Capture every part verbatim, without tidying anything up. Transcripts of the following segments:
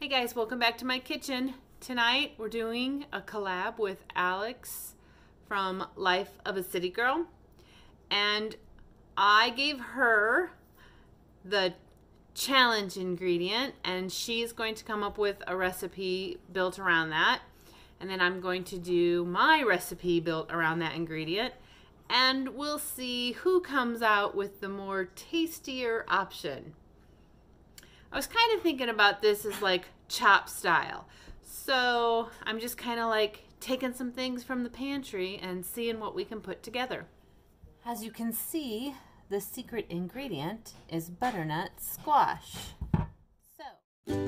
Hey guys, welcome back to my kitchen. Tonight we're doing a collab with Alex from Life of a City Girl, and I gave her the challenge ingredient and she's going to come up with a recipe built around that, and then I'm going to do my recipe built around that ingredient, and we'll see who comes out with the more tastier option. I was kind of thinking about this as like chop style. So I'm just kind of like taking some things from the pantry and seeing what we can put together. As you can see, the secret ingredient is butternut squash. So.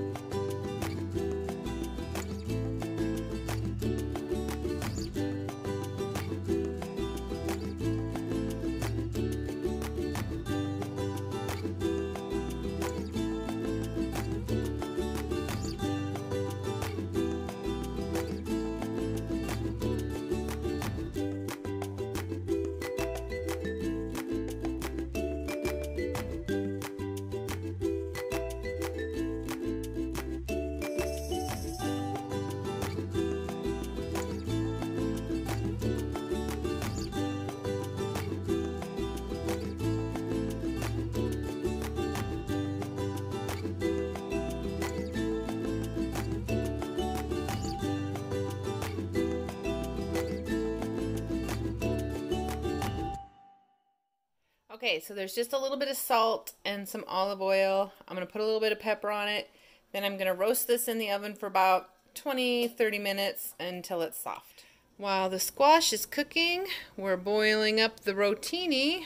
Okay, so there's just a little bit of salt and some olive oil. I'm going to put a little bit of pepper on it. Then I'm going to roast this in the oven for about twenty to thirty minutes until it's soft. While the squash is cooking, we're boiling up the rotini.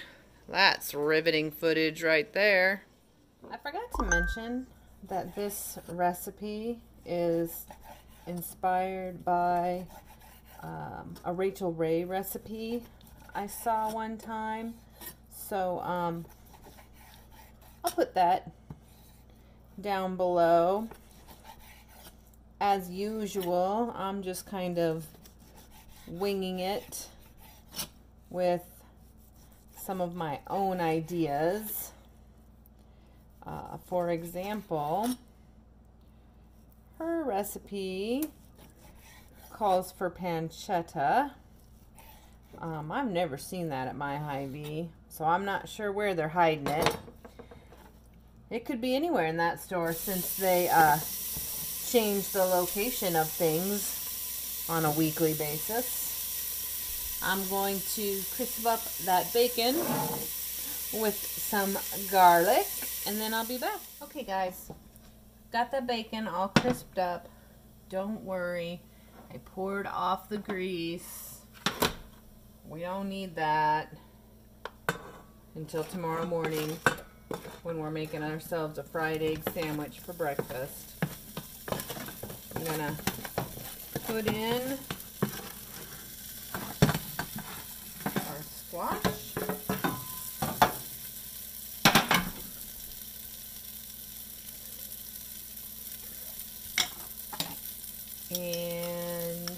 That's riveting footage right there. I forgot to mention that this recipe is inspired by um, a Rachel Ray recipe I saw one time. So um, I'll put that down below. As usual, I'm just kind of winging it with some of my own ideas. Uh, for example, her recipe calls for pancetta. Um, I've never seen that at my Hy-Vee, so I'm not sure where they're hiding it. It could be anywhere in that store since they uh, change the location of things on a weekly basis. I'm going to crisp up that bacon with some garlic, and then I'll be back. Okay guys, got the bacon all crisped up. Don't worry, I poured off the grease. We don't need that until tomorrow morning when we're making ourselves a fried egg sandwich for breakfast. I'm gonna put in our squash. And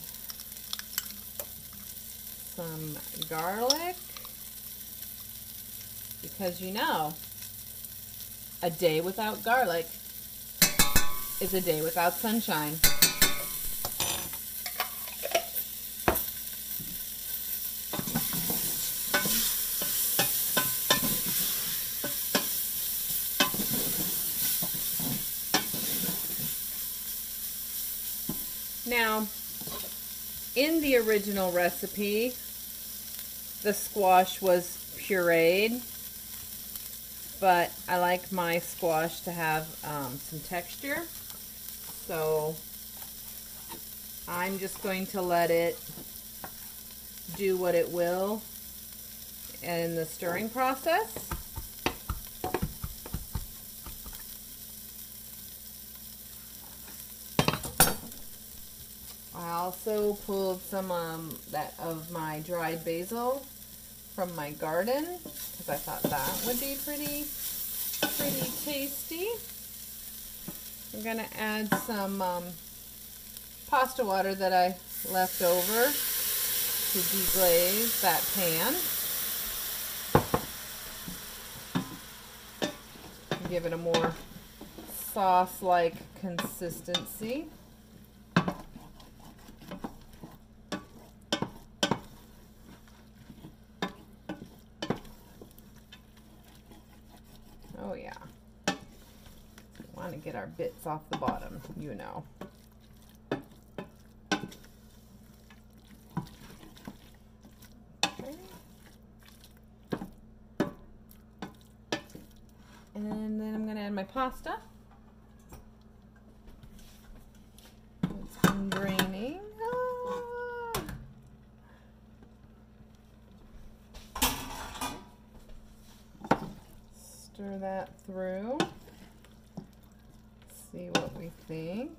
some garlic, because you know a day without garlic is a day without sunshine. Now, in the original recipe, the squash was pureed, but I like my squash to have um, some texture, so I'm just going to let it do what it will in the stirring process. I also pulled some um, that of my dried basil from my garden because I thought that would be pretty, pretty tasty. I'm gonna add some um, pasta water that I left over to deglaze that pan. Give it a more sauce-like consistency. Oh yeah. We want to get our bits off the bottom, you know. And then I'm going to add my pasta. It's been draining. Ah. Stir that through. See what we think.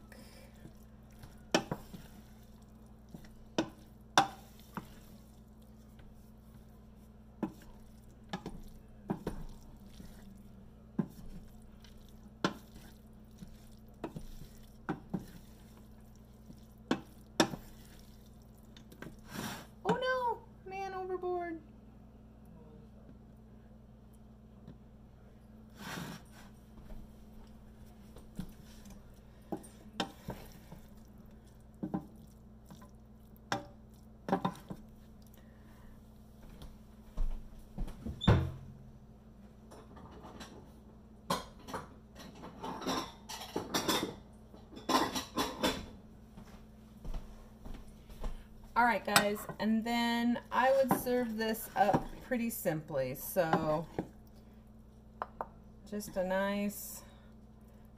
Alright guys, and then I would serve this up pretty simply, so just a nice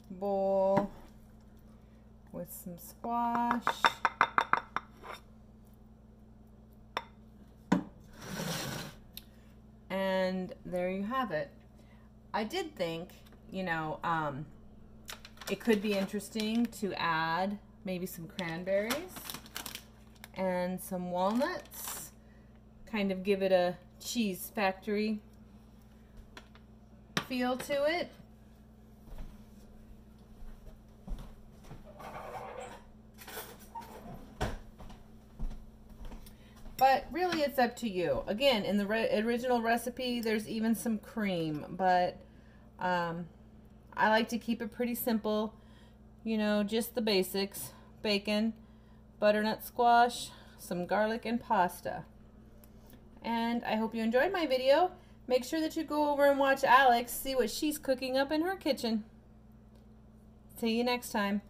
bowl with some squash, and there you have it. I did think, you know, um, it could be interesting to add maybe some cranberries and some walnuts, kind of give it a cheese factory feel to it. But really it's up to you. Again, in the re original recipe there's even some cream, but um, I like to keep it pretty simple, you know, just the basics: bacon, butternut squash, some garlic, and pasta. And I hope you enjoyed my video. Make sure that you go over and watch Alex, see what she's cooking up in her kitchen. See you next time.